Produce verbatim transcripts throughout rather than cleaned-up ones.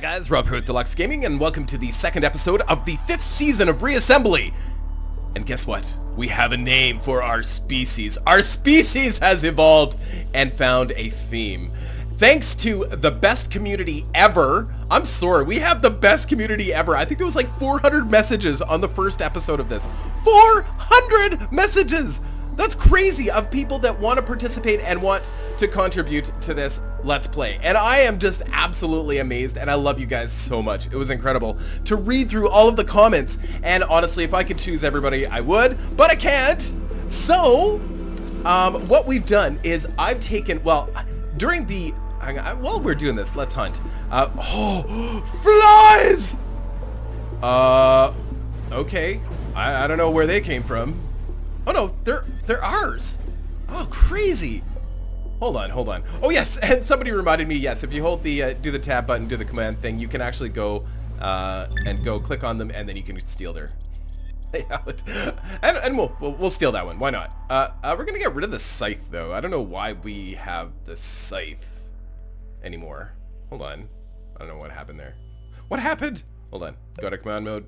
Hi guys, Rob here with Deluxe Gaming, and welcome to the second episode of the fifth season of Reassembly! And guess what? We have a name for our species. Our species has evolved and found a theme. Thanks to the best community ever. I'm sorry, we have the best community ever. I think there was like four hundred messages on the first episode of this. four hundred messages! That's crazy, of people that want to participate and want to contribute to this Let's Play. And I am just absolutely amazed, and I love you guys so much. It was incredible to read through all of the comments, and honestly, if I could choose everybody, I would, but I can't. So, um, what we've done is I've taken, well, during the, hang on, while we're doing this, let's hunt. Uh, oh, flies! Uh, okay, I, I don't know where they came from. Oh no, they're, they're ours. Oh, crazy. Hold on, hold on. Oh yes, and somebody reminded me, yes, if you hold the, uh, do the tab button, do the command thing, you can actually go uh, and go click on them, and then you can steal their layout. and and we'll, we'll, we'll steal that one, why not? Uh, uh, we're gonna get rid of the scythe though. I don't know why we have the scythe anymore. Hold on, I don't know what happened there. What happened? Hold on, go to command mode.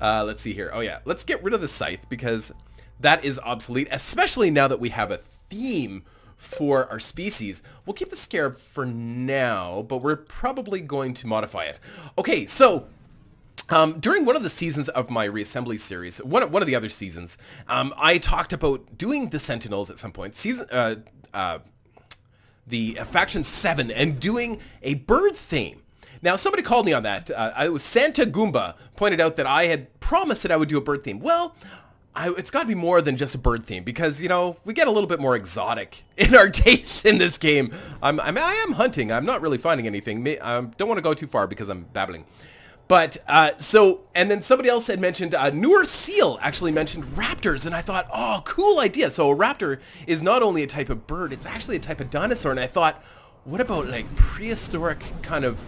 uh, let's see here. Oh yeah, let's get rid of the scythe because that is obsolete, especially now that we have a theme for our species. We'll keep the scarab for now, but we're probably going to modify it. Okay, so um, during one of the seasons of my reassembly series, one of, one of the other seasons, um, I talked about doing the Sentinels at some point. Season, uh, uh, the uh, faction seven, and doing a bird theme. Now, somebody called me on that. Uh, it was Santa Goomba pointed out that I had promised that I would do a bird theme. Well, I, it's got to be more than just a bird theme because, you know, we get a little bit more exotic in our tastes in this game. I'm, I'm, I am hunting. I'm not really finding anything. I don't want to go too far because I'm babbling. But, uh, so, and then somebody else had mentioned, uh, Nur Seal actually mentioned raptors, and I thought, oh, cool idea. So a raptor is not only a type of bird, it's actually a type of dinosaur, and I thought, what about, like, prehistoric kind of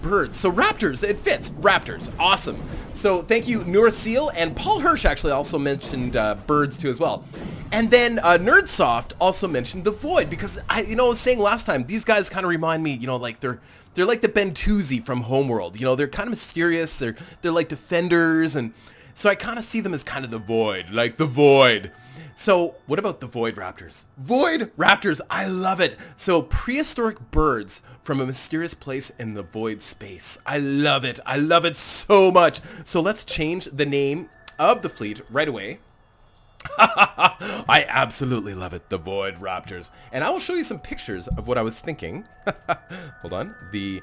birds? So raptors, it fits. Raptors, awesome. So thank you, Nur Seal, and Paul Hirsch actually also mentioned uh, birds too as well. And then uh, nerdsoft also mentioned the Void, because I, you know, I was saying last time, these guys kind of remind me, you know, like they're they're like the Bentusi from Homeworld. You know, they're kind of mysterious. They're they're like defenders, and so I kind of see them as kind of the Void, like the Void. So what about the Void Raptors? Void Raptors, I love it. So prehistoric birds from a mysterious place in the void space. I love it. I love it so much. So let's change the name of the fleet right away. I absolutely love it, the Void Raptors. And I will show you some pictures of what I was thinking. Hold on. The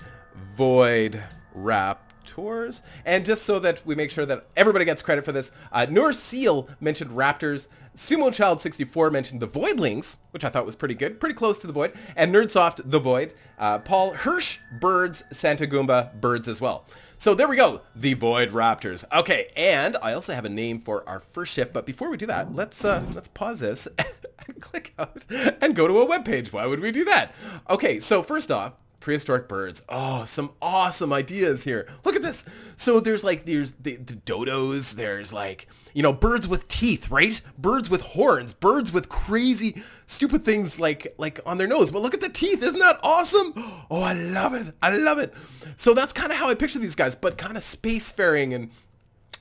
Void Raptors. Tours. And just so that we make sure that everybody gets credit for this, uh, Nur Seal mentioned raptors, Sumo Child sixty-four mentioned the Voidlings, which I thought was pretty good, pretty close to the Void, and Nerdsoft, the Void, uh, Paul Hirsch, birds, Santa Goomba, birds as well. So there we go, the Void Raptors. Okay, and I also have a name for our first ship, but before we do that, let's uh, let's pause this and click out and go to a web page. Why would we do that? Okay, so first off, prehistoric birds. Oh, some awesome ideas here. Look at this. So there's like, there's the, the dodos, there's like, you know, birds with teeth, right? Birds with horns, birds with crazy, stupid things like, like on their nose. But look at the teeth. Isn't that awesome? Oh, I love it. I love it. So that's kind of how I picture these guys, but kind of spacefaring and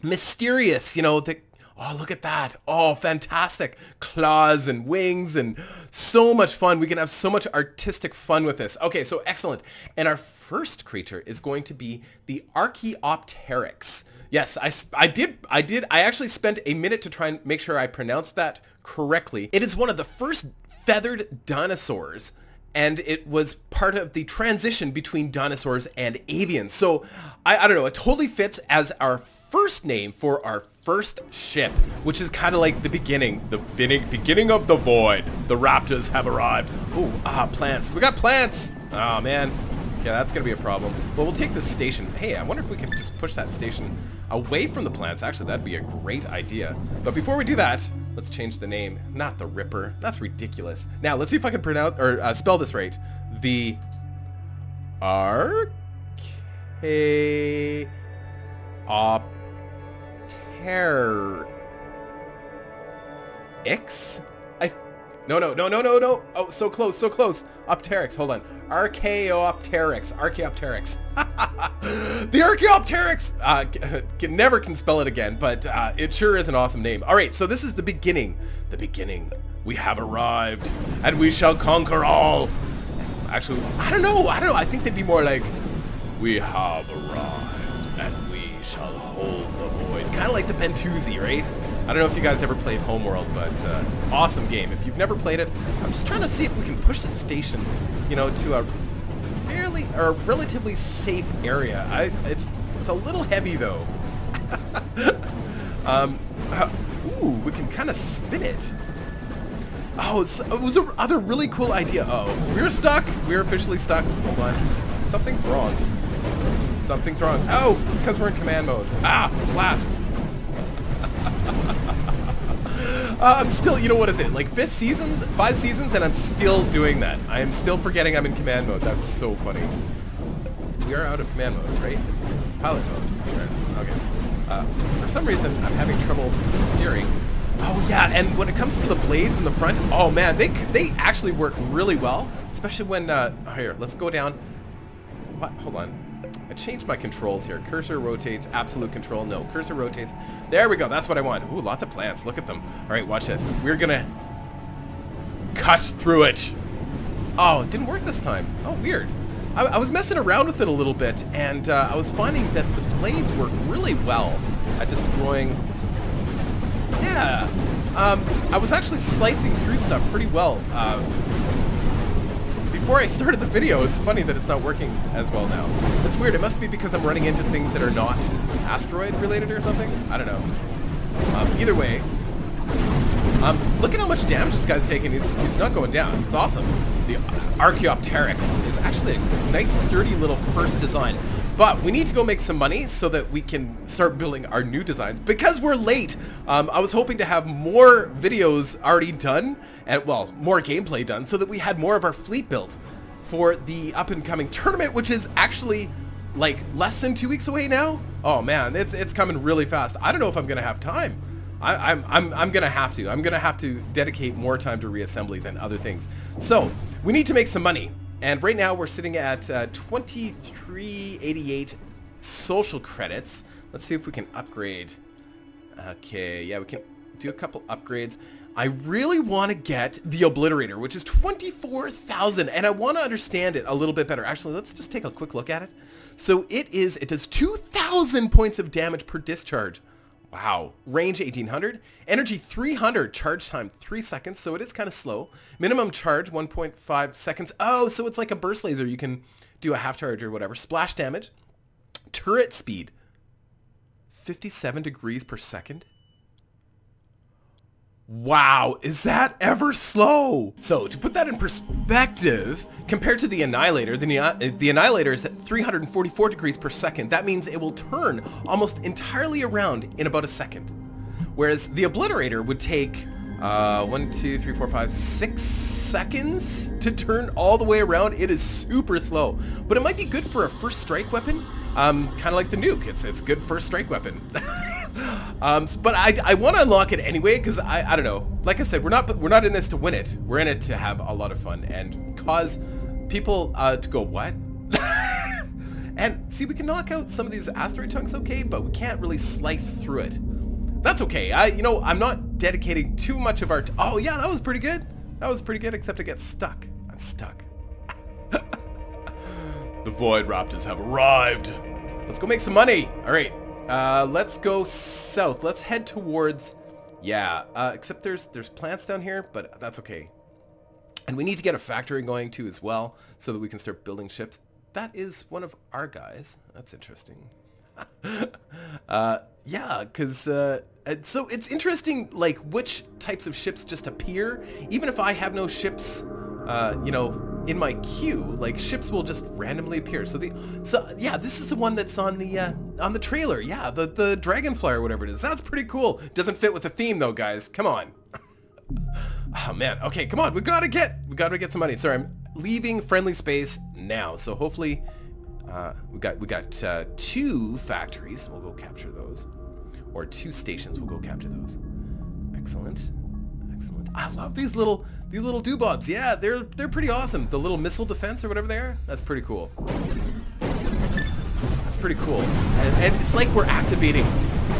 mysterious, you know, the, oh, look at that. Oh, fantastic. Claws and wings and so much fun. We can have so much artistic fun with this. Okay, so excellent. And our first creature is going to be the Archaeopteryx. Yes, I, I did. I did. I actually spent a minute to try and make sure I pronounced that correctly. It is one of the first feathered dinosaurs, and it was part of the transition between dinosaurs and avians. So, I, I don't know, it totally fits as our first name for our first ship, which is kind of like the beginning, the beginning of the Void. The raptors have arrived. Ooh, ah, plants. We got plants! Oh, man. Yeah, that's going to be a problem. But we'll take this station. Hey, I wonder if we can just push that station away from the plants. Actually, that'd be a great idea. But before we do that, let's change the name. Not the Ripper. That's ridiculous. Now, let's see if I can pronounce or uh, spell this right. The Archaeopteryx. I No, no, no, no, no, no. Oh, so close, so close. Opteryx, hold on. Archaeopteryx, Archaeopteryx. The Archaeopteryx! Uh, can, never can spell it again, but uh, it sure is an awesome name. All right, so this is the beginning. The beginning. We have arrived, and we shall conquer all. Actually, I don't know. I don't know. I think they'd be more like, we have arrived, and we shall hold the void. Kind of like the Bentusi, right? I don't know if you guys ever played Homeworld, but uh, awesome game. If you've never played it, I'm just trying to see if we can push the station, you know, to a fairly or a relatively safe area. I, it's it's a little heavy though. um, uh, ooh, we can kind of spin it. Oh, it's, it was another really cool idea. Uh oh, we're stuck. We're officially stuck. Hold on, something's wrong. Something's wrong. Oh, it's because we're in command mode. Ah, blast. Uh, I'm still, you know, what is it, like fifth seasons, five seasons, and I'm still doing that. I am still forgetting I'm in command mode. That's so funny. We are out of command mode, right? Pilot mode. Right. Okay. Uh, for some reason, I'm having trouble steering. Oh yeah, and when it comes to the blades in the front, oh man, they they actually work really well, especially when. Uh, oh, here, let's go down. What? Hold on. I changed my controls here. Cursor rotates, absolute control, no. Cursor rotates. There we go, that's what I want. Ooh, lots of plants, look at them. All right, watch this. We're gonna cut through it. Oh, it didn't work this time. Oh, weird. I, I was messing around with it a little bit, and uh, I was finding that the blades work really well at destroying... Yeah. Um, I was actually slicing through stuff pretty well. Uh, Before I started the video, it's funny that it's not working as well now. It's weird, it must be because I'm running into things that are not asteroid related or something. I don't know. Um, either way, um, look at how much damage this guy's taking. He's, he's not going down. It's awesome. The Archaeopteryx is actually a nice sturdy little first design. But we need to go make some money so that we can start building our new designs because we're late. Um, I was hoping to have more videos already done and, well, more gameplay done so that we had more of our fleet built for the up and coming tournament, which is actually like less than two weeks away now. Oh man, it's it's coming really fast. I don't know if I'm gonna have time. I, I'm, I'm, I'm gonna have to. I'm gonna have to dedicate more time to reassembly than other things. So we need to make some money. And right now we're sitting at uh, twenty-three eighty-eight social credits. Let's see if we can upgrade. Okay, yeah, we can do a couple upgrades. I really want to get the Obliterator, which is twenty-four thousand, and I want to understand it a little bit better. Actually, let's just take a quick look at it. So it is, it does two thousand points of damage per discharge. Wow. Range eighteen hundred, energy three hundred, charge time three seconds, so it is kind of slow. Minimum charge one point five seconds. Oh, so it's like a burst laser. You can do a half charge or whatever. Splash damage. Turret speed. fifty-seven degrees per second. Wow, is that ever slow? So to put that in perspective, compared to the Annihilator, the, the Annihilator is at three hundred forty-four degrees per second. That means it will turn almost entirely around in about a second. Whereas the Obliterator would take uh, one, two, three, four, five, six seconds to turn all the way around. It is super slow, but it might be good for a first strike weapon. Um, kind of like the nuke, it's, it's good first strike weapon. Um, but I, I want to unlock it anyway because I, I don't know. Like I said, we're not we're not in this to win it. We're in it to have a lot of fun and cause people uh, to go what? And see, we can knock out some of these asteroid chunks, okay, but we can't really slice through it. That's okay. I you know I'm not dedicating too much of our. T oh yeah, that was pretty good. That was pretty good, except I get stuck. I'm stuck. The Void Raptors have arrived. Let's go make some money. All right. Uh, let's go south. Let's head towards, yeah, uh, except there's there's plants down here, but that's okay. And we need to get a factory going too as well so that we can start building ships. That is one of our guys. That's interesting. uh, yeah, because, uh, so it's interesting, like, which types of ships just appear. Even if I have no ships, uh, you know, in my queue, like ships will just randomly appear. So the, so yeah, this is the one that's on the uh, on the trailer. Yeah, the the Dragonfly or whatever it is. That's pretty cool. Doesn't fit with the theme though, guys. Come on. Oh man. Okay, come on. We gotta get we gotta get some money. Sorry, I'm leaving friendly space now. So hopefully, uh, we got we got uh, two factories. We'll go capture those, or two stations. We'll go capture those. Excellent. Excellent. I love these little these little doobobs. Yeah, they're they're pretty awesome. The little missile defense or whatever they are. That's pretty cool. That's pretty cool. And, and it's like we're activating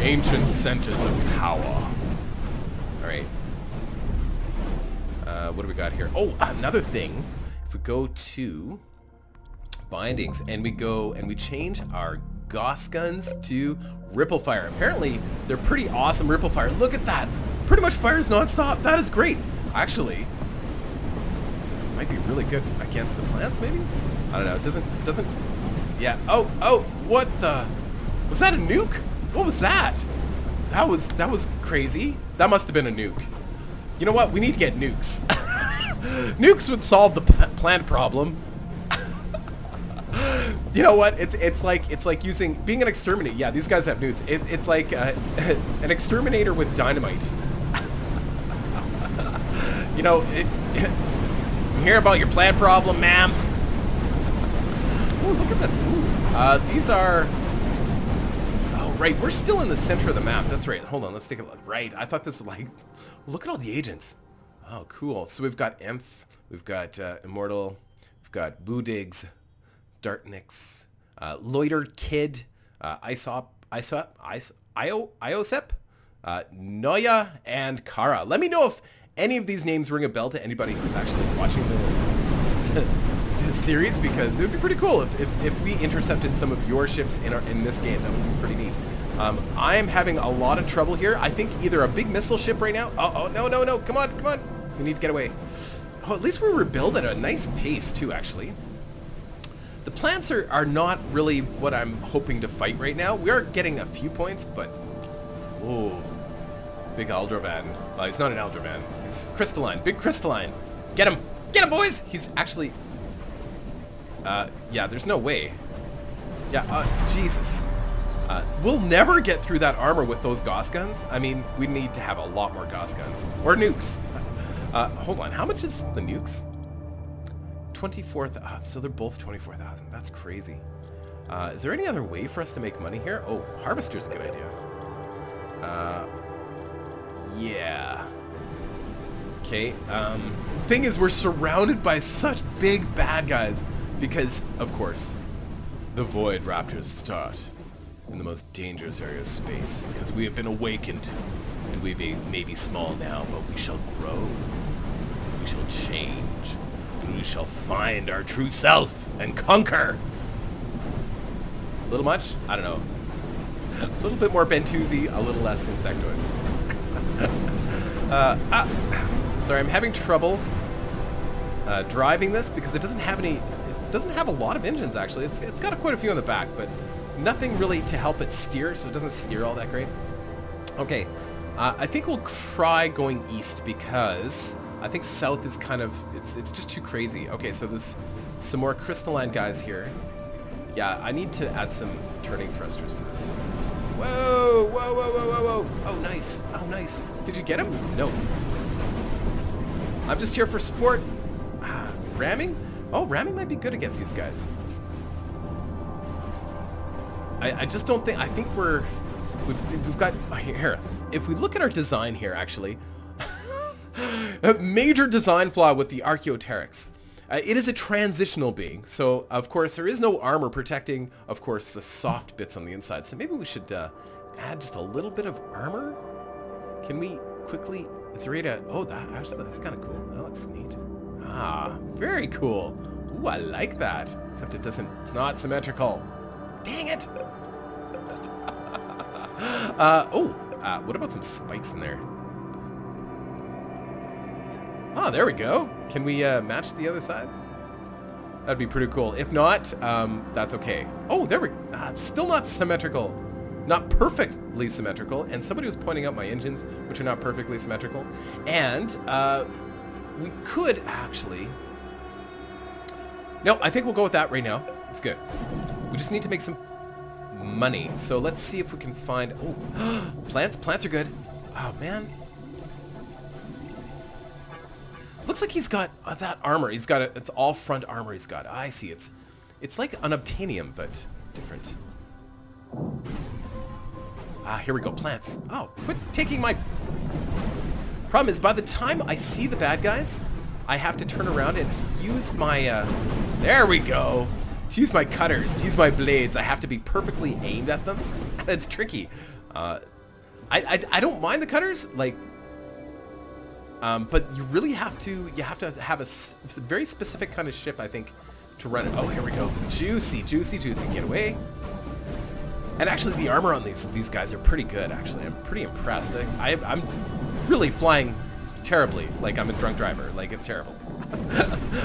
ancient centers of power. All right. Uh, what do we got here? Oh, another thing. If we go to bindings and we go and we change our Gauss guns to ripple fire. Apparently, they're pretty awesome ripple fire. Look at that. Pretty much fires non-stop. That is great. Actually, might be really good against the plants, maybe? I don't know. It doesn't, doesn't, yeah. Oh, oh, what the? Was that a nuke? What was that? That was, that was crazy. That must have been a nuke. You know what? We need to get nukes. Nukes would solve the plant problem. You know what? It's it's like it's like using being an exterminator. Yeah, these guys have nukes. It, it's like uh, an exterminator with dynamite. You know, it, it, you hear about your plant problem, ma'am. Oh, look at this. Ooh. Uh, these are. Oh, right. We're still in the center of the map. That's right. Hold on. Let's take a look. Right. I thought this was like. Look at all the agents. Oh, cool. So we've got Inf. We've got uh, Immortal. We've got Boo Digs Dartniks, uh, Loiter Kid, uh, Aesop, Aesop, Aesop, Iosep, uh, Noya, and Kara. Let me know if any of these names ring a bell to anybody who's actually watching the, the series, because it would be pretty cool if, if, if we intercepted some of your ships in, our, in this game. That would be pretty neat. Um, I'm having a lot of trouble here. I think either a big missile ship right now. Uh oh, no, no, no. Come on, come on. We need to get away. Oh, at least we're rebuilt at a nice pace, too, actually. The plants are, are not really what I'm hoping to fight right now. We are getting a few points, but... Ooh. Big Aldravan. Uh, he's not an Aldravan. He's Crystalline. Big Crystalline. Get him! Get him, boys! He's actually... Uh, yeah, there's no way. Yeah, uh, Jesus. Uh, we'll never get through that armor with those Gauss guns. I mean, we need to have a lot more Gauss guns. Or nukes. Uh, hold on. How much is the nukes? twenty-four thousand, oh, so they're both twenty-four thousand. That's crazy. Uh, is there any other way for us to make money here? Oh, harvester's a good idea. Uh, yeah. Okay. Um, thing is, we're surrounded by such big bad guys because, of course, the Void Raptors start in the most dangerous area of space because we have been awakened, and we be, may be small now, but we shall grow. We shall change. We shall find our true self and conquer. A little much? I don't know. A little bit more Bentusi, a little less insectoids. uh, ah, sorry, I'm having trouble uh, driving this because it doesn't have any. It doesn't have a lot of engines actually. It's it's got quite a few in the back, but nothing really to help it steer, so it doesn't steer all that great. Okay, uh, I think we'll try going east because. I think south is kind of, it's it's just too crazy. Okay, so there's some more crystalline guys here. Yeah, I need to add some turning thrusters to this. Whoa, whoa, whoa, whoa, whoa, whoa. Oh, nice, oh, nice. Did you get him? No. I'm just here for sport. Ah, ramming? Oh, ramming might be good against these guys. I, I just don't think, I think we're, we've, we've got, oh, here, if we look at our design here, actually, a major design flaw with the Archaeopteryx. Uh, it is a transitional being, so of course there is no armor protecting, of course, the soft bits on the inside. So maybe we should uh, add just a little bit of armor. Can we quickly? It's ready to. Oh, that actually that's kind of cool. That looks neat. Ah, very cool. Ooh, I like that. Except it doesn't. It's not symmetrical. Dang it. uh, oh, uh, what about some spikes in there? Oh, there we go. Can we uh, match the other side? That'd be pretty cool. If not, um, that's okay. Oh, there we go. Ah, it's still not symmetrical. Not perfectly symmetrical. And somebody was pointing out my engines, which are not perfectly symmetrical. And uh, we could actually... No, I think we'll go with that right now. It's good. We just need to make some money. So let's see if we can find... Oh, plants. Plants are good. Oh, man. Looks like he's got uh, that armor. He's got a, it's all front armor he's got. I see. It's it's like an obtainium, but different. Ah, here we go. Plants. Oh, quit taking my... Problem is, by the time I see the bad guys, I have to turn around and use my, uh, there we go, to use my cutters, to use my blades. I have to be perfectly aimed at them. That's tricky. Uh, I, I, I don't mind the cutters, like, um, but you really have to, you have to have a, a very specific kind of ship, I think, to run it. Oh, here we go. Juicy, juicy, juicy. Get away. And actually, the armor on these these guys are pretty good, actually. I'm pretty impressed. I, I, I'm really flying terribly. Like, I'm a drunk driver. Like, it's terrible.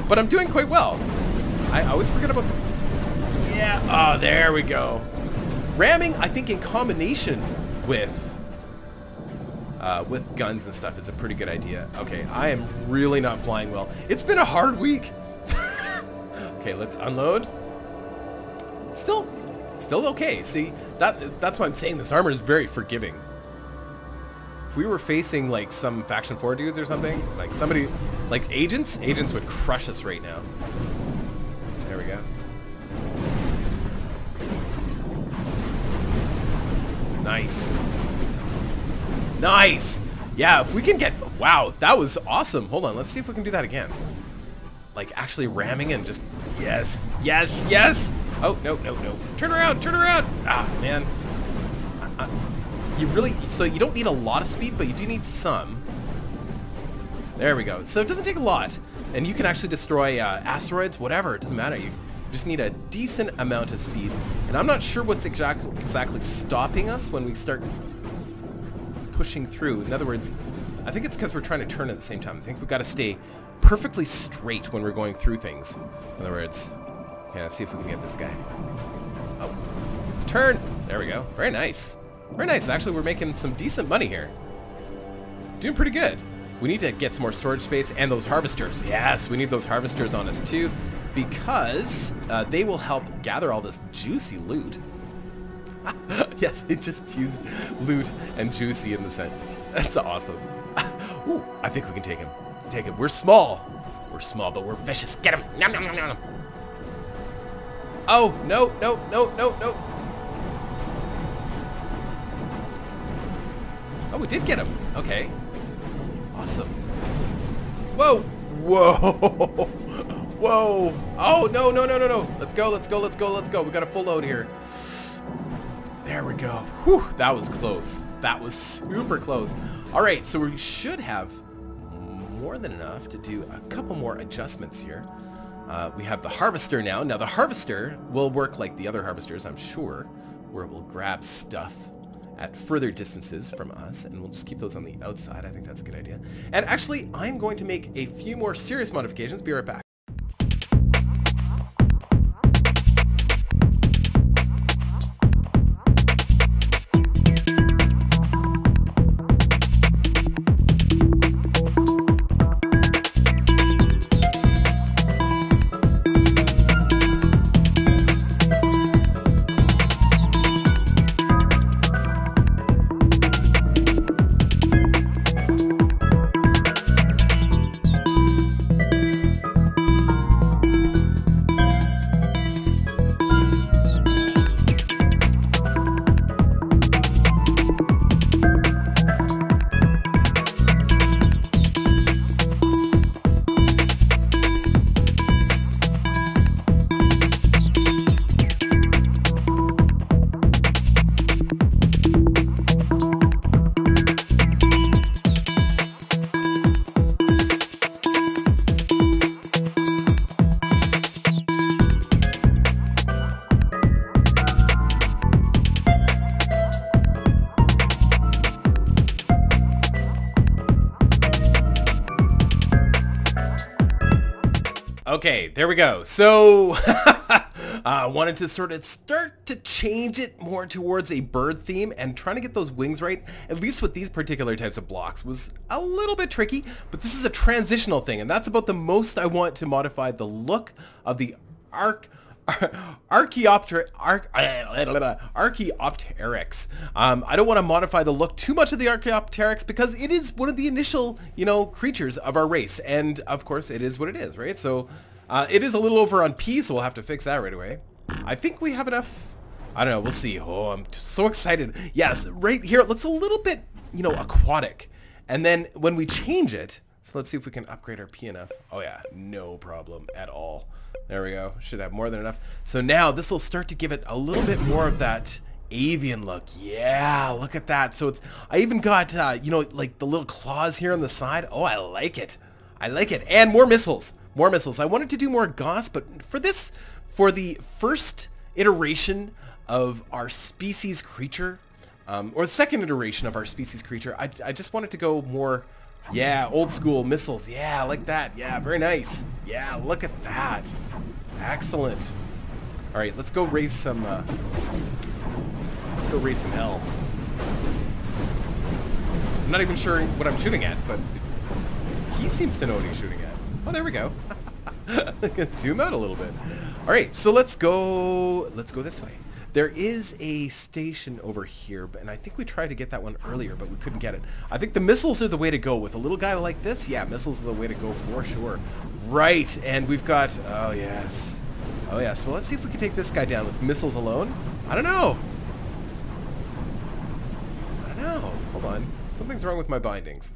But I'm doing quite well. I always forget about the... Yeah. Oh, there we go. Ramming, I think, in combination with uh, with guns and stuff is a pretty good idea. Okay, I am really not flying well. It's been a hard week. Okay, let's unload. Still... Still okay. See, that that's why I'm saying this armor is very forgiving. If we were facing like some Faction four dudes or something, like somebody, like agents, agents would crush us right now. There we go. Nice. Nice! Yeah, if we can get... Wow, that was awesome. Hold on, let's see if we can do that again. Like actually ramming and just... Yes, yes, yes! Oh, no, no, no. Turn around, turn around! Ah, man. I, I, you really, so you don't need a lot of speed, but you do need some. There we go. So it doesn't take a lot. And you can actually destroy uh, asteroids, whatever, it doesn't matter. You just need a decent amount of speed. And I'm not sure what's exact, exactly stopping us when we start pushing through. In other words, I think it's because we're trying to turn at the same time. I think we've got to stay perfectly straight when we're going through things. In other words... Yeah, let's see if we can get this guy. Oh. Turn! There we go. Very nice. Very nice. Actually, we're making some decent money here. Doing pretty good. We need to get some more storage space and those harvesters. Yes, we need those harvesters on us too, because uh, they will help gather all this juicy loot. Yes, it just used loot and juicy in the sentence. That's awesome. Ooh, I think we can take him. Take him. We're small. We're small, but we're vicious. Get him! Nom, nom, nom, nom. Oh, no, no, no, no, no. Oh, we did get him. Okay. Awesome. Whoa. Whoa. Whoa. Oh, no, no, no, no, no. Let's go, let's go, let's go, let's go. We got a full load here. There we go. Whew, that was close. That was super close. All right, so we should have more than enough to do a couple more adjustments here. Uh, we have the harvester now. Now the harvester will work like the other harvesters, I'm sure, where it will grab stuff at further distances from us, and we'll just keep those on the outside. I think that's a good idea. And actually, I'm going to make a few more serious modifications. Be right back. Okay, there we go. So I uh, wanted to sort of start to change it more towards a bird theme, and trying to get those wings right, at least with these particular types of blocks, was a little bit tricky, but this is a transitional thing, and that's about the most I want to modify the look of the arc Archaeopteryx. Arch Archaeopteryx. Um, I don't want to modify the look too much of the Archaeopteryx because it is one of the initial, you know, creatures of our race, and of course it is what it is, right? So uh, it is a little over on P, so we'll have to fix that right away. I think we have enough. I don't know. We'll see. Oh, I'm so excited. Yes, right here it looks a little bit, you know, aquatic, And then when we change it, so let's see if we can upgrade our P N F. Oh yeah, no problem at all. There we go, should have more than enough. So now this will start to give it a little bit more of that avian look. Yeah, look at that. So it's, I even got, uh, you know, like the little claws here on the side. Oh, I like it. I like it. And more missiles, more missiles. I wanted to do more Gauss, but for this, for the first iteration of our species creature, um, or the second iteration of our species creature, I, I just wanted to go more, yeah, old school missiles. Yeah, like that. Yeah, very nice. Yeah, look at that. Excellent. All right, let's go raise some, uh, let's go raise some hell. I'm not even sure what I'm shooting at, but he seems to know what he's shooting at. Oh, there we go. I can zoom out a little bit. All right, so let's go, let's go this way. There is a station over here, and I think we tried to get that one earlier, but we couldn't get it. I think the missiles are the way to go. With a little guy like this, yeah, missiles are the way to go for sure. Right, and we've got, oh yes. Oh yes, well, let's see if we can take this guy down with missiles alone. I don't know. I don't know, hold on. Something's wrong with my bindings.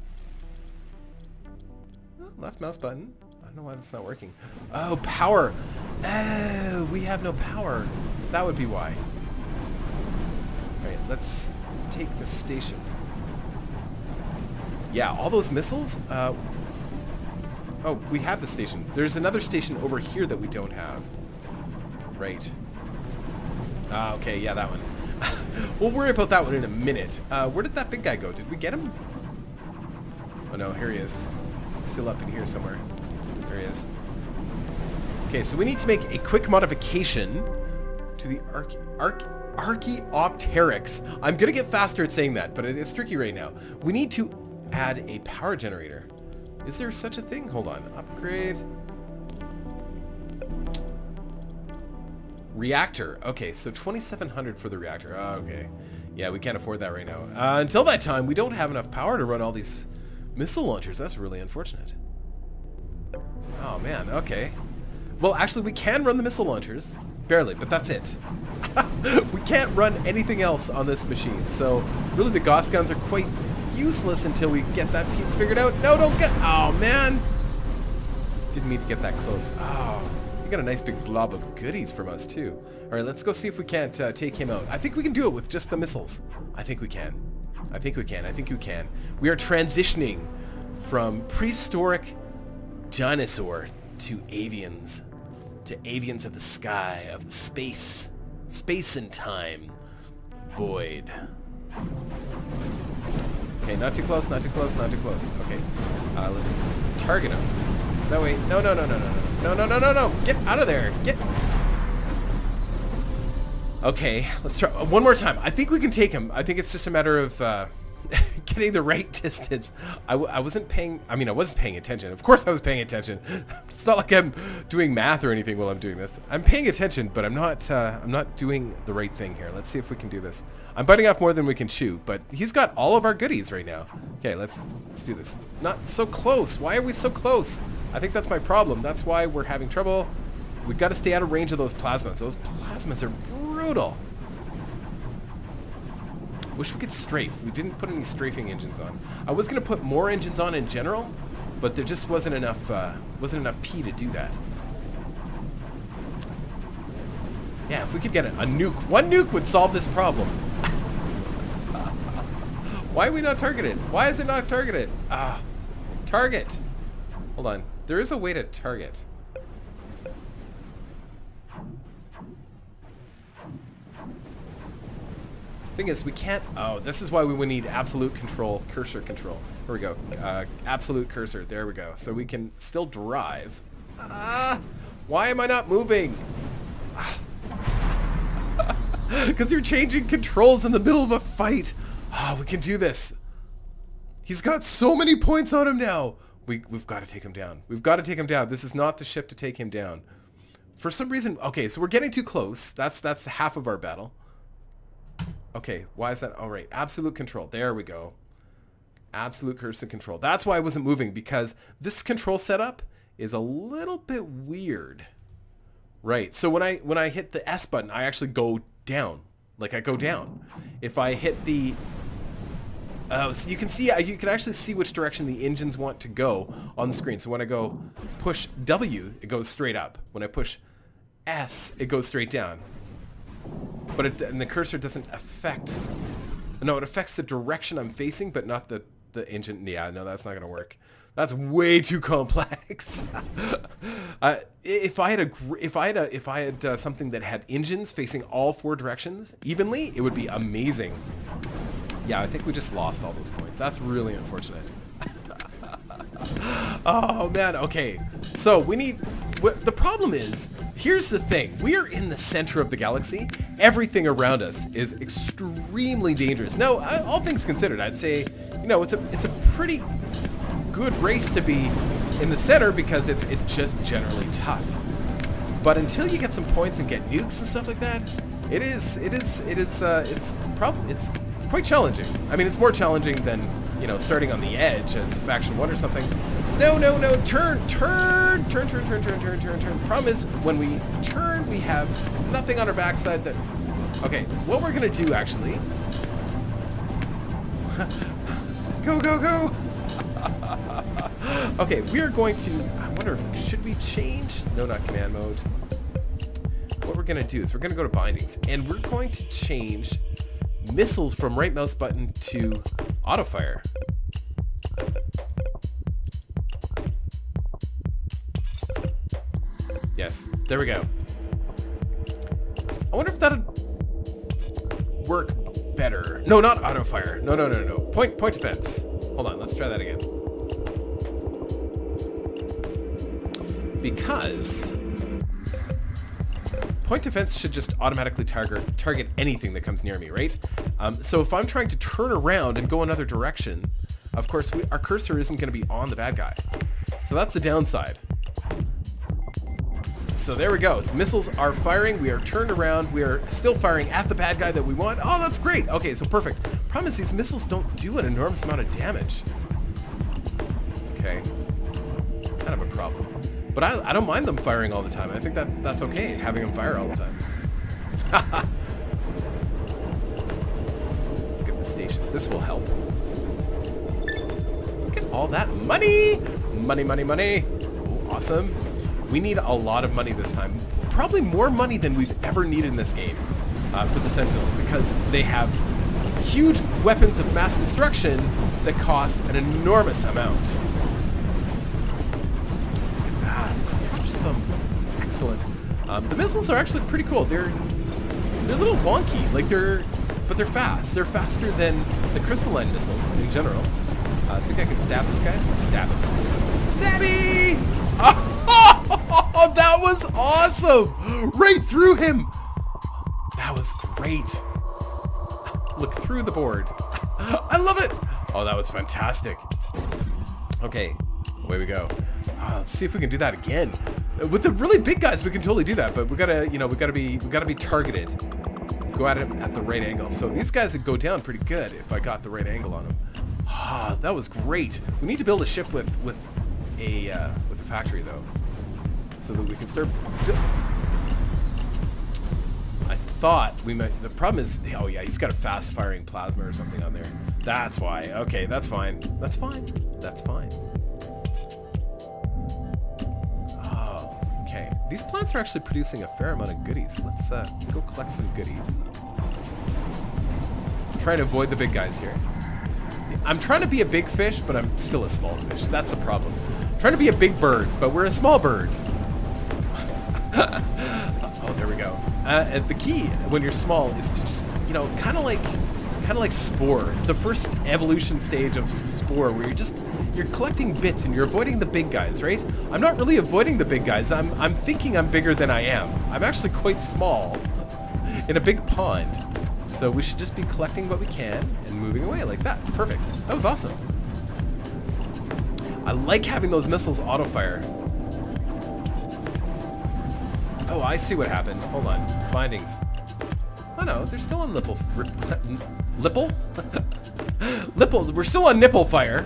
Oh, left mouse button. I don't know why that's not working. Oh, power. Oh, we have no power. That would be why. All right, let's take this station. Yeah, all those missiles? Uh, oh, we have the station. There's another station over here that we don't have. Right. Ah, okay, yeah, that one. We'll worry about that one in a minute. Uh, where did that big guy go? Did we get him? Oh no, here he is. Still up in here somewhere. There he is. Okay, so we need to make a quick modification to the arch, arch, Archaeopteryx. I'm gonna get faster at saying that, but it is tricky right now. We need to add a power generator. Is there such a thing? Hold on, upgrade. Reactor, okay, so twenty-seven hundred for the reactor, oh, okay. Yeah, we can't afford that right now. Uh, until that time, we don't have enough power to run all these missile launchers. That's really unfortunate. Oh man, okay. Well, actually we can run the missile launchers. Barely, but that's it. We can't run anything else on this machine, so really the Gauss guns are quite useless until we get that piece figured out. No, don't get... Oh, man! Didn't mean to get that close. Oh, you got a nice big blob of goodies from us, too. All right, let's go see if we can't uh, take him out. I think we can do it with just the missiles. I think we can. I think we can. I think you can. We are transitioning from prehistoric dinosaur to avians. To avians of the sky, of the space, space and time, void. Okay, not too close, not too close, not too close. Okay, uh, let's target him. No, wait, no, no, no, no, no, no, no, no, no, no, get out of there, get. Okay, let's try one more time. I think we can take him. I think it's just a matter of uh, getting the right distance. I, w I wasn't paying, I mean, I wasn't paying attention. Of course I was paying attention. It's not like I'm doing math or anything while I'm doing this. I'm paying attention, but I'm not, uh, I'm not doing the right thing here. Let's see if we can do this. I'm biting off more than we can chew, but he's got all of our goodies right now. Okay, let's, let's do this. Not so close. Why are we so close? I think that's my problem. That's why we're having trouble. We've got to stay out of range of those plasmas. Those plasmas are brutal. Wish we could strafe. We didn't put any strafing engines on. I was gonna put more engines on in general, but there just wasn't enough uh, wasn't enough P to do that. Yeah, if we could get a, a nuke, one nuke would solve this problem. Why are we not targeted? Why is it not targeted? Ah, target. Hold on. There is a way to target. Thing is, we can't. Oh, this is why we would need absolute control, cursor control. Here we go. Uh, absolute cursor. There we go. So we can still drive. Ah, why am I not moving? Because you're changing controls in the middle of a fight. Ah, oh, we can do this. He's got so many points on him now. We we've got to take him down. We've got to take him down. This is not the ship to take him down. For some reason. Okay, so we're getting too close. That's that's half of our battle. Okay, why is that? All right, absolute control. There we go. Absolute cursor control. That's why I wasn't moving, because this control setup is a little bit weird. Right, so when I when I hit the S button, I actually go down. Like I go down. If I hit the Uh, so you can see, you can actually see which direction the engines want to go on the screen. So when I go push W, it goes straight up. When I push S, it goes straight down. But it, and the cursor doesn't affect... No, it affects the direction I'm facing, but not the, the engine. Yeah, no, that's not going to work. That's way too complex. uh, if I had a, if I had a, if I had uh, something that had engines facing all four directions evenly, it would be amazing. Yeah, I think we just lost all those points. That's really unfortunate. Oh man. Okay. So we need. What, the problem is, here's the thing. We are in the center of the galaxy. Everything around us is extremely dangerous. Now, I, all things considered, I'd say, you know, it's a it's a pretty good race to be in the center because it's it's just generally tough. But until you get some points and get nukes and stuff like that, it is it is it is uh, it's probably it's. quite challenging. I mean, it's more challenging than, you know, starting on the edge as Faction one or something. No, no, no, turn, turn, turn, turn, turn, turn, turn, turn, turn. Problem is, when we turn, we have nothing on our backside that... Okay, what we're gonna do, actually... Go, go, go! Okay, we're going to... I wonder, if, should we change? No, not command mode. What we're gonna do is we're gonna go to bindings, and we're going to change... missiles from right mouse button to auto fire. Yes, there we go. I wonder if that'd work better. No, not auto fire. No, no, no, no. Point, point defense. Hold on, let's try that again. Because point defense should just automatically target target anything that comes near me, right? Um, so if I'm trying to turn around and go another direction, of course, we, our cursor isn't going to be on the bad guy. So that's the downside. So there we go. The missiles are firing. We are turned around. We are still firing at the bad guy that we want. Oh, that's great. Okay, so perfect. Problem is, these missiles don't do an enormous amount of damage. Okay. It's kind of a problem. But I, I don't mind them firing all the time. I think that that's okay, having them fire all the time. Let's get the station. This will help. Look at all that money! Money, money, money. Oh, awesome. We need a lot of money this time. Probably more money than we've ever needed in this game uh, for the Sentinels, because they have huge weapons of mass destruction that cost an enormous amount. Excellent. Um, the missiles are actually pretty cool. They're they're a little wonky, like they're, but they're fast. They're faster than the Crystalline missiles in general. Uh, I think I can stab this guy. Stab him. Stabby! Oh, that was awesome! Right through him. That was great. Look through the board. I love it. Oh, that was fantastic. Okay, away we go. Uh, let's see if we can do that again. With the really big guys, we can totally do that, but we gotta, you know, we gotta be, we gotta be targeted. Go at it at the right angle. So these guys would go down pretty good if I got the right angle on them. Ah, that was great. We need to build a ship with, with a, uh, with a factory though, so that we can start. I thought we might. The problem is, oh yeah, he's got a fast-firing plasma or something on there. That's why. Okay, that's fine. That's fine. That's fine. These plants are actually producing a fair amount of goodies. Let's uh, go collect some goodies. I'm trying to avoid the big guys here. I'm trying to be a big fish, but I'm still a small fish. That's a problem. I'm trying to be a big bird, but we're a small bird. Oh, there we go. Uh, and the key when you're small is to just, you know, kind of like, kind of like Spore, the first evolution stage of Spore, where you're just. You're collecting bits and you're avoiding the big guys, right? I'm not really avoiding the big guys. I'm, I'm thinking I'm bigger than I am. I'm actually quite small in a big pond. So we should just be collecting what we can and moving away like that. Perfect. That was awesome. I like having those missiles auto-fire. Oh, I see what happened. Hold on. Bindings. Oh no, they're still on Lipple. Lipple? Lipple. We're still on nipple fire.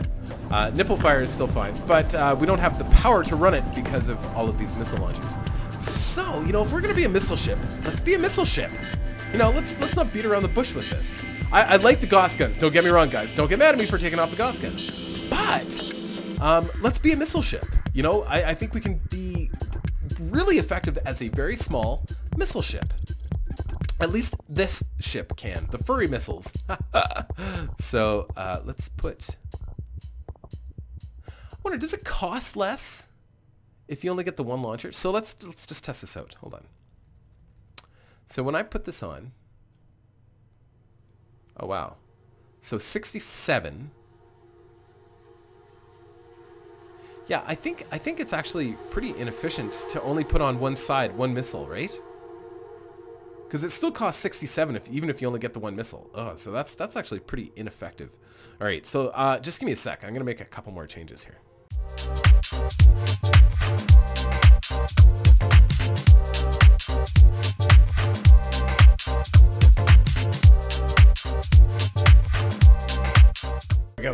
Uh, nipple fire is still fine, but uh, we don't have the power to run it because of all of these missile launchers. So, you know, if we're going to be a missile ship, let's be a missile ship. You know, let's let's not beat around the bush with this. I, I like the Gauss guns. Don't get me wrong, guys. Don't get mad at me for taking off the Gauss guns. But um, let's be a missile ship. You know, I, I think we can be really effective as a very small missile ship. At least this ship can. The furry missiles. So uh, let's put... I wonder, does it cost less if you only get the one launcher? So let's let's just test this out. Hold on. So when I put this on... Oh, wow. So sixty-seven... Yeah, I think I think it's actually pretty inefficient to only put on one side, one missile, right? Because it still costs sixty-seven, if, even if you only get the one missile. Oh, so that's that's actually pretty ineffective. All right, so uh, just give me a sec. I'm going to make a couple more changes here.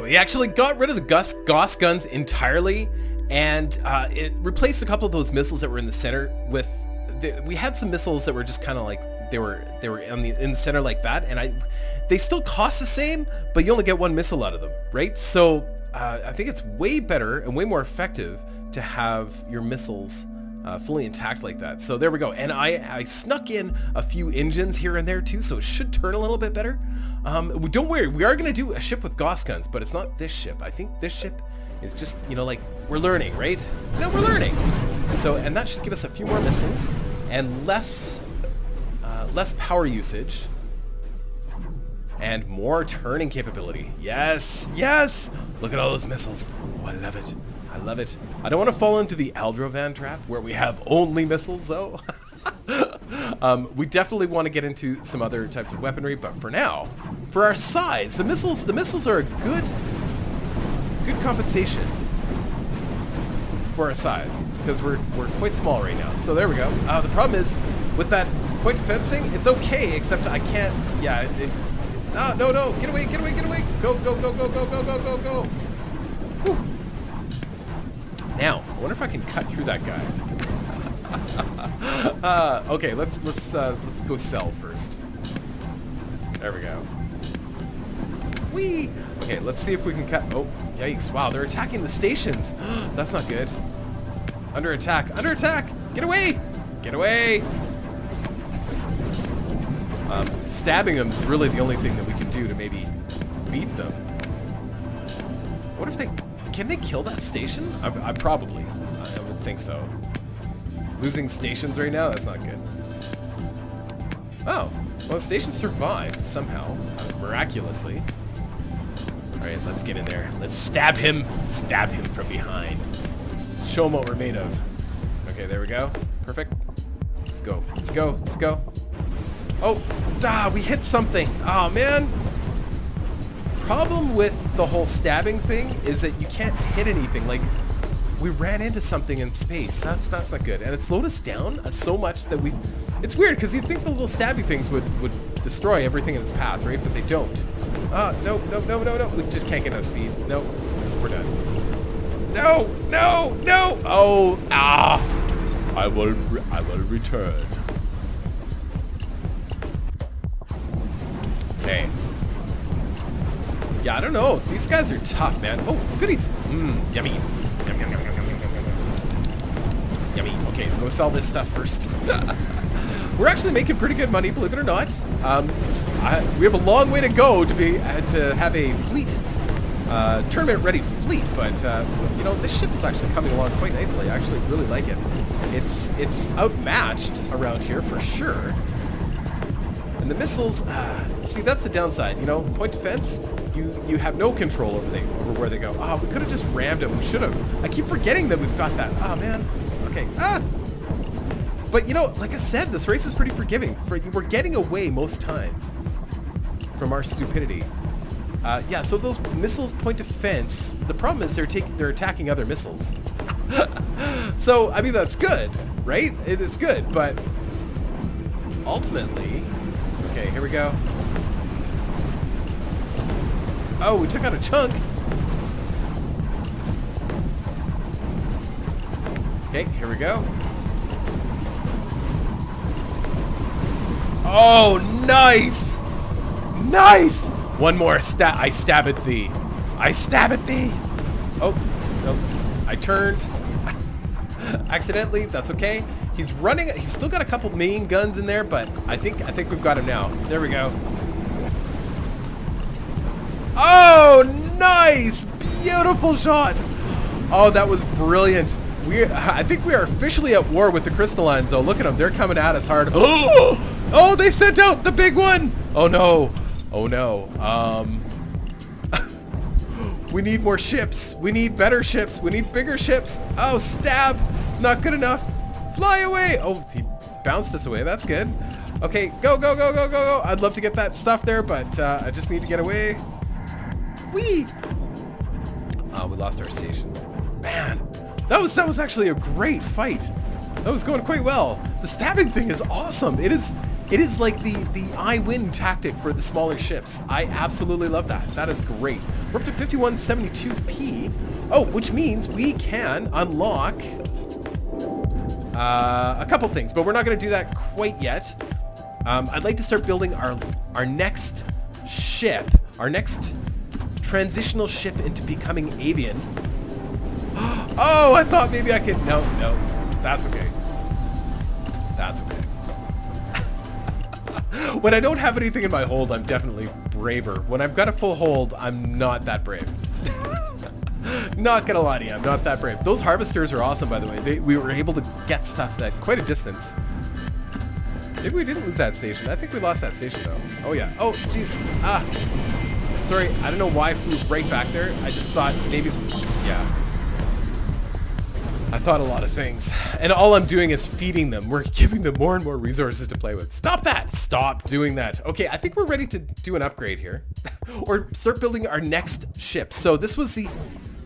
We actually got rid of the Gauss, Gauss guns entirely, and uh, it replaced a couple of those missiles that were in the center with... The, we had some missiles that were just kind of like they were they were in the in the center like that, and I they still cost the same, but you only get one missile out of them, right? So uh, I think it's way better and way more effective to have your missiles uh, fully intact like that. So there we go, and I I snuck in a few engines here and there too, so it should turn a little bit better. Um, don't worry, we are going to do a ship with Gauss guns, but it's not this ship. I think this ship is just, you know, like, we're learning, right? No, we're learning. So, and that should give us a few more missiles and less, uh, less power usage and more turning capability. Yes, yes! Look at all those missiles. Oh, I love it. I love it. I don't want to fall into the Aldrovan trap where we have only missiles, though. Um, we definitely want to get into some other types of weaponry, but for now, for our size, the missiles, the missiles are a good, good compensation for our size, because we're, we're quite small right now. So there we go. Uh, the problem is, with that point fencing, it's okay, except I can't, yeah, it's, ah, no, no, get away, get away, get away, go, go, go, go, go, go, go, go, go. Whew. Now, I wonder if I can cut through that guy. uh, okay, let's let's uh, let's go sell first. There we go. Whee! Okay, let's see if we can cut. Oh, yikes! Wow, they're attacking the stations. That's not good. Under attack! Under attack! Get away! Get away! Um, stabbing them is really the only thing that we can do to maybe beat them. What if they? Can they kill that station? I, I probably. I, I would think so. Losing stations right now? That's not good. Oh, well, the station survived somehow, miraculously. All right, let's get in there. Let's stab him. Stab him from behind. Show him what we're made of. Okay, there we go. Perfect. Let's go. Let's go. Let's go. Oh, da, we hit something. Oh, man. Problem with the whole stabbing thing is that you can't hit anything. Like... We ran into something in space. That's that's not good, and it slowed us down uh, so much that we. It's weird because you'd think the little stabby things would would destroy everything in its path, right? But they don't. Ah, uh, no, no, no, no, no. We just can't get enough speed. No, we're done. No, no, no. Oh, ah! I will, re I will return. Okay. Yeah, I don't know. These guys are tough, man. Oh, goodies. Mmm, yummy. Yum, yum, yum, yum, yum, yum, yum, yum. Yummy. Okay, go sell this stuff first. We're actually making pretty good money, believe it or not. Um, I, we have a long way to go to be uh, to have a fleet, uh, tournament-ready fleet. But uh, you know, this ship is actually coming along quite nicely. I actually really like it. It's it's outmatched around here for sure. And the missiles. Uh, see, that's the downside. You know, point defense. You, you have no control over, they, over where they go. Ah, oh, we could have just rammed it. We should have. I keep forgetting that we've got that. Ah, oh, man. Okay. Ah! But, you know, like I said, this race is pretty forgiving. For, we're getting away most times from our stupidity. Uh, yeah, so those missiles point defense. The problem is they're, taking, they're attacking other missiles. So, I mean, that's good, right? It is good, but ultimately... Okay, here we go. Oh, we took out a chunk. Okay, here we go. Oh, Nice! Nice! One more stab. I stab at thee. I stab at thee! Oh, no. I turned. Accidentally, that's okay. He's running. He's still got a couple main guns in there, but I think I think we've got him now. There we go. Oh, nice! Beautiful shot! Oh, that was brilliant. We, I think we are officially at war with the Crystallines, though. Look at them. They're coming at us hard. Oh! Oh, they sent out the big one! Oh, no. Oh, no. Um... We need more ships. We need better ships. We need bigger ships. Oh, stab. Not good enough. Fly away. Oh, he bounced us away. That's good. Okay, go, go, go, go, go, go. I'd love to get that stuff there, but uh, I just need to get away. Whee! Uh, we lost our station. Man, that was that was actually a great fight. That was going quite well. The stabbing thing is awesome. It is it is like the the I win tactic for the smaller ships. I absolutely love that. That is great. We're up to fifty-one seventy-two's P. Oh, which means we can unlock uh, a couple things, but we're not going to do that quite yet. Um, I'd like to start building our our next ship, our next transitional ship into becoming avian. Oh, I thought maybe I could. No, no, that's okay. That's okay. When I don't have anything in my hold, I'm definitely braver. When I've got a full hold, I'm not that brave. Not gonna lie to you, I'm not that brave. Those harvesters are awesome, by the way. They, we were able to get stuff at quite a distance. Maybe we didn't lose that station. I think we lost that station, though. Oh, yeah. Oh, jeez. Ah. Sorry, I don't know why I flew right back there. I just thought maybe, yeah. I thought a lot of things. And all I'm doing is feeding them. We're giving them more and more resources to play with. Stop that! Stop doing that. Okay, I think we're ready to do an upgrade here. Or start building our next ship. So this was the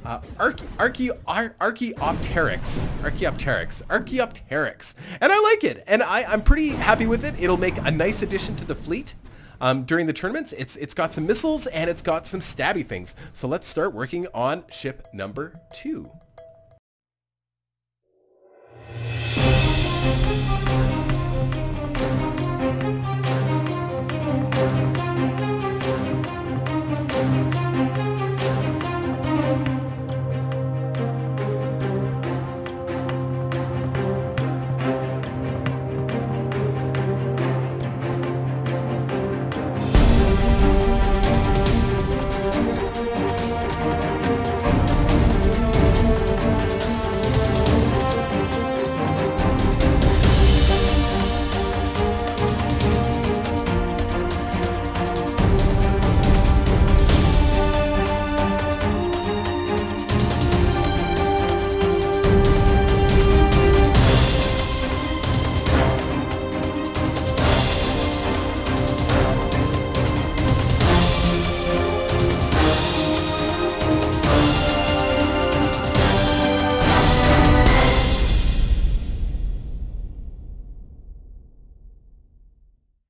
uh, Arche Arche Ar Archaeopteryx. Archaeopteryx. Archaeopteryx. And I like it. And I, I'm pretty happy with it. It'll make a nice addition to the fleet. Um, during the tournaments, it's it's got some missiles and it's got some stabby things. So let's start working on ship number two.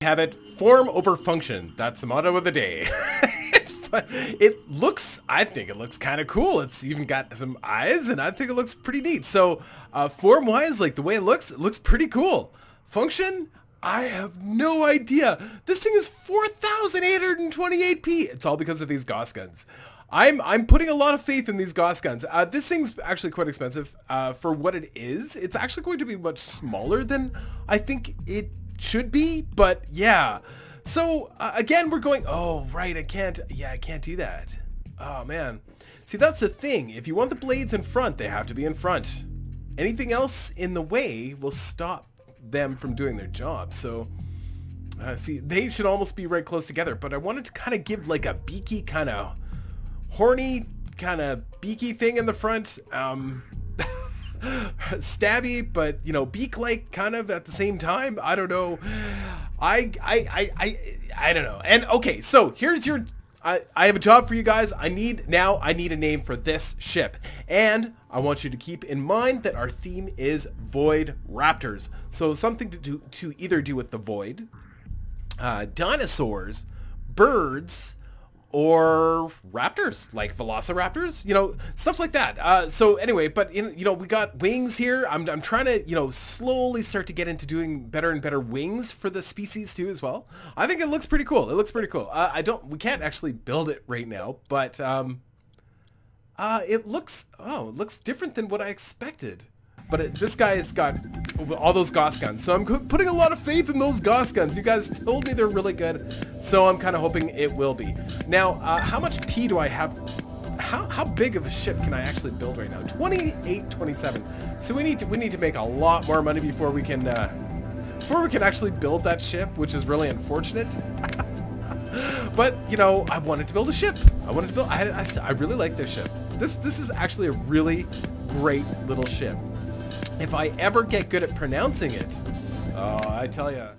Have it form over function. That's the motto of the day. It's fun. It looks, I think it looks kind of cool. It's even got some eyes and I think it looks pretty neat. So uh, form wise, like the way it looks, it looks pretty cool. Function, I have no idea. This thing is four thousand eight hundred twenty-eight P. It's all because of these Gauss guns. I'm, I'm putting a lot of faith in these Gauss guns. Uh, this thing's actually quite expensive uh, for what it is. It's actually going to be much smaller than I think it should be, but yeah. So uh, again, we're going, oh, right, I can't, yeah, I can't do that. Oh man. See, that's the thing. If you want the blades in front, they have to be in front. Anything else in the way will stop them from doing their job. So uh, see, they should almost be right close together, but I wanted to kind of give like a beaky kind of horny kind of beaky thing in the front. Um, stabby, but you know, beak like kind of at the same time. I don't know. I I I I, I don't know. And okay, so here's your I, I have a job for you guys. I need now I need a name for this ship. And I want you to keep in mind that our theme is Void Raptors. So something to do to either do with the void, uh, dinosaurs, birds, or raptors, like velociraptors, you know, stuff like that. Uh, so anyway, but in, you know, we got wings here. I'm, I'm trying to, you know, slowly start to get into doing better and better wings for the species too as well. I think it looks pretty cool. It looks pretty cool. Uh, I don't, we can't actually build it right now, but um, uh, it looks, oh, it looks different than what I expected. But it, this guy has got all those Gauss guns. So I'm putting a lot of faith in those Gauss guns. You guys told me they're really good. So I'm kind of hoping it will be. Now, uh, how much P do I have? How, how big of a ship can I actually build right now? twenty-eight, twenty-seven. So we need to, we need to make a lot more money before we can, uh, before we can actually build that ship, which is really unfortunate. But, you know, I wanted to build a ship. I wanted to build, I, I, I really like this ship. This, this is actually a really great little ship. If I ever get good at pronouncing it, oh, I tell ya.